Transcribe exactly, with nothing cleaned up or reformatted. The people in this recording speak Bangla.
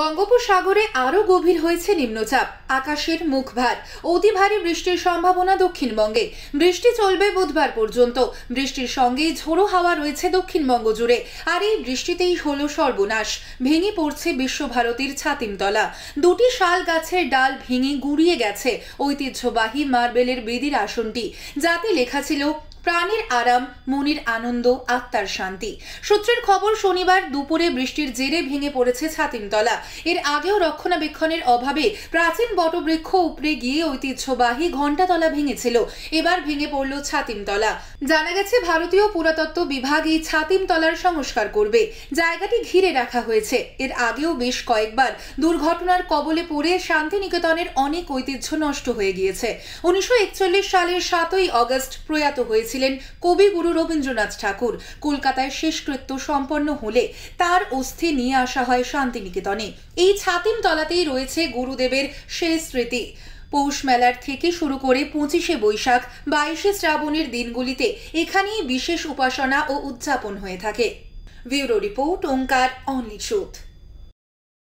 বঙ্গোপসাগরে আরো গভীর হয়েছে নিম্নচাপ, আকাশের মুখ ভার, অতি ভারী বৃষ্টির সম্ভাবনা দক্ষিণবঙ্গে। বৃষ্টি চলবে বুধবার পর্যন্ত। বৃষ্টির সঙ্গে ঝোড়ো হাওয়া রয়েছে দক্ষিণবঙ্গ জুড়ে, আর এই বৃষ্টিতেই হলো সর্বনাশ। ভেঙে পড়ছে বিশ্বভারতীর ছাতিমতলা। দুটি শাল গাছের ডাল ভেঙে গুড়িয়ে গেছে ঐতিহ্যবাহী মার্বেলের বেদির আসনটি, যাতে লেখা ছিল প্রাণের আরাম, মনের আনন্দ, আত্মার শান্তি। সূত্রের খবর, শনিবার দুপুরে বৃষ্টির জেরে ভেঙে পড়েছে ছাতিমতলা। এর আগেও রক্ষণাবেক্ষণের অভাবে প্রাচীন বটবৃক্ষ উপড়ে গিয়ে ঐতিহ্যবাহী ঘণ্টাতলা ভেঙেছিল। এবার ভেঙে পড়ল ছাতিমতলা। জানা গেছে, ভারতীয় পুরাতত্ত্ব বিভাগ এই ছাতিমতলার সংস্কার করবে। জায়গাটি ঘিরে রাখা হয়েছে। এর আগেও বেশ কয়েকবার দুর্ঘটনার কবলে পড়ে শান্তিনিকেতনের অনেক ঐতিহ্য নষ্ট হয়ে গিয়েছে। উনিশশো একচল্লিশ সালের সাতই অগস্ট প্রয়াত হয়েছে কবিগুরু রবীন্দ্রনাথ ঠাকুর। কলকাতায় শেষকৃত্য সম্পন্ন হলে তার অস্থি নিয়ে আসা হয় শান্তিনিকেতনে। এই ছাতিমতলাতেই রয়েছে গুরুদেবের শেষ স্মৃতি। পৌষ মেলার থেকে শুরু করে পঁচিশে বৈশাখ, বাইশে শ্রাবণের দিনগুলিতে এখানেই বিশেষ উপাসনা ও উদযাপন হয়ে থাকে। ব্যুরো রিপোর্ট, ওঙ্কার।